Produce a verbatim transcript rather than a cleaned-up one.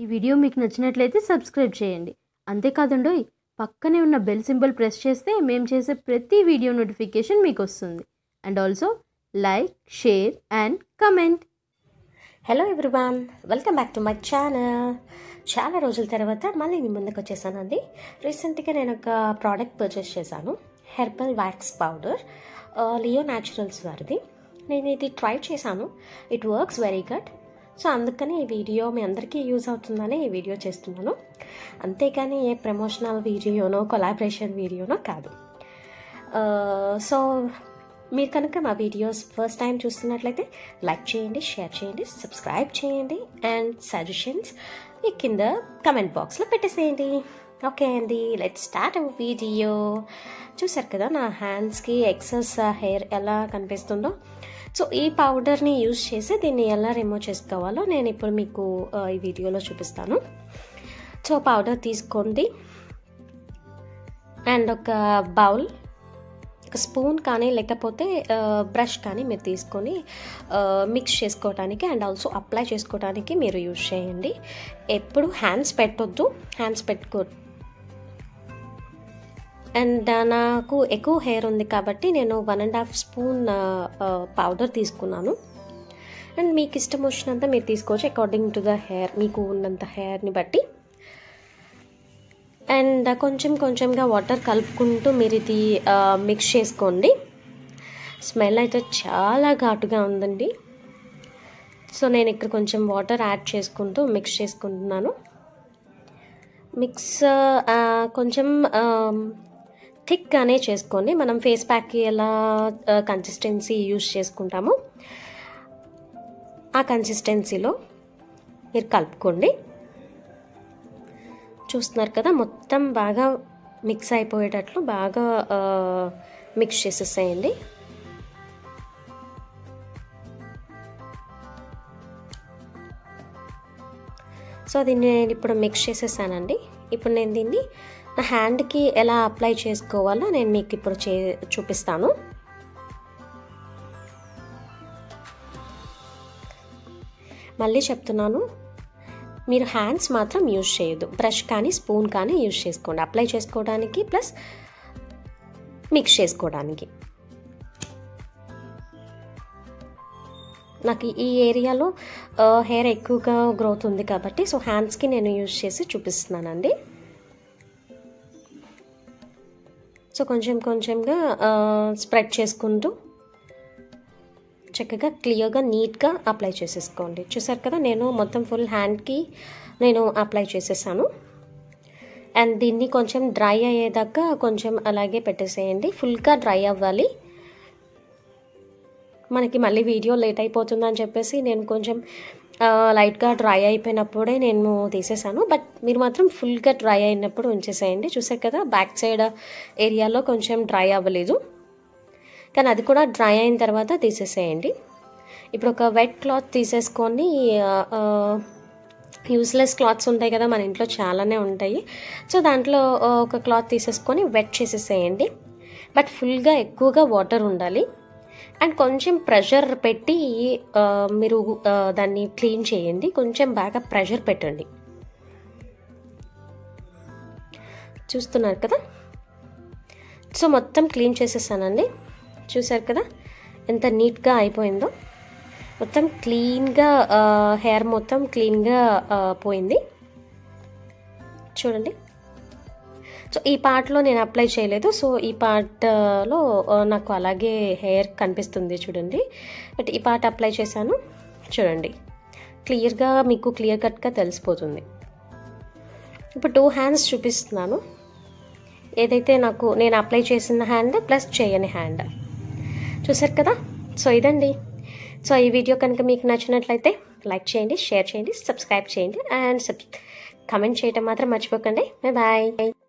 ఈ వీడియో మీకు నచ్చినట్లయితే సబ్స్క్రైబ్ చేయండి. అంతేకాదండోయ్ పక్కనే ఉన్న బెల్ సింబల్ ప్రెస్ చేస్తే మేము చేసే ప్రతి వీడియో నోటిఫికేషన్ మీకు వస్తుంది. And also like, share and comment. Hello everyone, welcome back to my channel. చాలా రోజుల తర్వాత మళ్ళీ మీ ముందుకు వచ్చేసానండి. రీసెంట్గా నేను ఒక ప్రోడక్ట్ పర్చేస్ చేశాను, herbal wax powder, Leo Naturals వారిది. నేను ఇది ట్రై చేశాను, it works very good. So అందుకని ఈ వీడియో మీ అందరికీ యూజ్ అవుతుందని ఈ వీడియో చేస్తున్నాను. అంతేకాని ఏ ప్రమోషనల్ వీడియోనో కొలాబరేషన్ వీడియోనో కాదు. సో మీరు కనుక మా వీడియోస్ ఫస్ట్ టైం చూస్తున్నట్లయితే లైక్ చేయండి, షేర్ చేయండి, సబ్స్క్రైబ్ చేయండి అండ్ సజెషన్స్ ఈ కింద కమెంట్ బాక్స్లో పెట్టేసేయండి. ఓకే అండి, లెట్స్ స్టార్ట్ అవర్ వీడియో. చూసారు కదా నా హ్యాండ్స్కి ఎక్సెస్ హెయిర్ ఎలా కనిపిస్తుందో. సో ఈ పౌడర్ని యూజ్ చేసి దీన్ని ఎలా రిమూవ్ చేసుకోవాలో నేను ఇప్పుడు మీకు ఈ వీడియోలో చూపిస్తాను. సో పౌడర్ తీసుకోండి అండ్ ఒక బౌల్, ఒక స్పూన్ కానీ లేకపోతే బ్రష్ కానీ మీరు తీసుకొని మిక్స్ చేసుకోవడానికి అండ్ ఆల్సో అప్లై చేసుకోవడానికి మీరు యూజ్ చేయండి. ఎప్పుడు హ్యాండ్స్ పెట్టొద్దు, హ్యాండ్స్ పెట్టుకో. అండ్ నాకు ఎక్కువ హెయిర్ ఉంది కాబట్టి నేను one and half spoon powder తీసుకున్నాను. అండ్ మీకు ఇష్టం వచ్చినంత మీరు తీసుకోవచ్చు, అకార్డింగ్ టు ద హెయిర్, మీకు ఉన్నంత హెయిర్ని బట్టి. అండ్ కొంచెం కొంచెంగా వాటర్ కలుపుకుంటూ మీరు ఇది మిక్స్ చేసుకోండి. స్మెల్ అయితే చాలా ఘాటుగా ఉందండి. సో నేను ఇక్కడ కొంచెం వాటర్ యాడ్ చేసుకుంటూ మిక్స్ చేసుకుంటున్నాను. మిక్స్ కొంచెం థిక్గానే చేసుకోండి, మనం ఫేస్ ప్యాక్కి ఎలా కన్సిస్టెన్సీ యూజ్ చేసుకుంటామో ఆ కన్సిస్టెన్సీలో మీరు కలుపుకోండి. చూస్తున్నారు కదా, మొత్తం బాగా మిక్స్ అయిపోయేటట్లు బాగా మిక్స్ చేసేసేయండి. సో దీన్ని నేను ఇప్పుడు మిక్స్ చేసేసానండి. ఇప్పుడు నేను దీన్ని నా హ్యాండ్కి ఎలా అప్లై చేసుకోవాలో నేను మీకు ఇప్పుడు చే చూపిస్తాను. మళ్ళీ చెప్తున్నాను, మీరు హ్యాండ్స్ మాత్రం యూజ్ చేయొద్దు, బ్రష్ కానీ స్పూన్ కానీ యూజ్ చేసుకోండి అప్లై చేసుకోవడానికి ప్లస్ మిక్స్ చేసుకోవడానికి. నాకు ఈ ఏరియాలో హెయిర్ ఎక్కువగా గ్రోత్ ఉంది కాబట్టి సో హ్యాండ్స్కి నేను యూజ్ చేసి చూపిస్తున్నానండి. సో కొంచెం కొంచెంగా స్ప్రెడ్ చేసుకుంటూ చక్కగా క్లియర్గా నీట్గా అప్లై చేసేసుకోండి. చూసారు కదా, నేను మొత్తం ఫుల్ హ్యాండ్కి నేను అప్లై చేసేసాను. అండ్ దీన్ని కొంచెం డ్రై అయ్యేదాకా కొంచెం అలాగే పెట్టేసేయండి, ఫుల్గా డ్రై అవ్వాలి. మనకి మళ్ళీ వీడియో లేట్ అయిపోతుందని చెప్పేసి నేను కొంచెం లైట్గా డ్రై అయిపోయినప్పుడే నేను తీసేసాను. బట్ మీరు మాత్రం ఫుల్గా డ్రై అయినప్పుడు ఉంచేసేయండి. చూసారు కదా, బ్యాక్ సైడ్ ఏరియాలో కొంచెం డ్రై అవ్వలేదు, కానీ అది కూడా డ్రై అయిన తర్వాత తీసేసేయండి. ఇప్పుడు ఒక వెట్ క్లాత్ తీసేసుకొని, యూస్లెస్ క్లాత్స్ ఉంటాయి కదా మన ఇంట్లో చాలానే ఉంటాయి, సో దాంట్లో ఒక క్లాత్ తీసేసుకొని వెట్ చేసేసేయండి. బట్ ఫుల్గా ఎక్కువగా వాటర్ ఉండాలి అండ్ కొంచెం ప్రెషర్ పెట్టి మీరు దాన్ని క్లీన్ చేయండి. కొంచెం బాగా ప్రెషర్ పెట్టండి. చూస్తున్నారు కదా, సో మొత్తం క్లీన్ చేసేసానండి. చూసారు కదా ఎంత నీట్గా అయిపోయిందో, మొత్తం క్లీన్గా హెయిర్ మొత్తం క్లీన్గా పోయింది చూడండి. సో ఈ పార్ట్లో నేను అప్లై చేయలేదు, సో ఈ పార్ట్లో నాకు అలాగే హెయిర్ కనిపిస్తుంది చూడండి. బట్ ఈ పార్ట్ అప్లై చేశాను చూడండి, క్లియర్గా మీకు క్లియర్ కట్గా తెలిసిపోతుంది. ఇప్పుడు టూ హ్యాండ్స్ చూపిస్తున్నాను, ఏదైతే నాకు నేను అప్లై చేసిన హ్యాండ్ ప్లస్ చేయని హ్యాండ్. చూసారు కదా, సో ఇదండి. సో ఈ వీడియో కనుక మీకు నచ్చినట్లయితే లైక్ చేయండి, షేర్ చేయండి, సబ్స్క్రైబ్ చేయండి అండ్ సబ్ కమెంట్ చేయటం మాత్రం మర్చిపోకండి. Bye bye.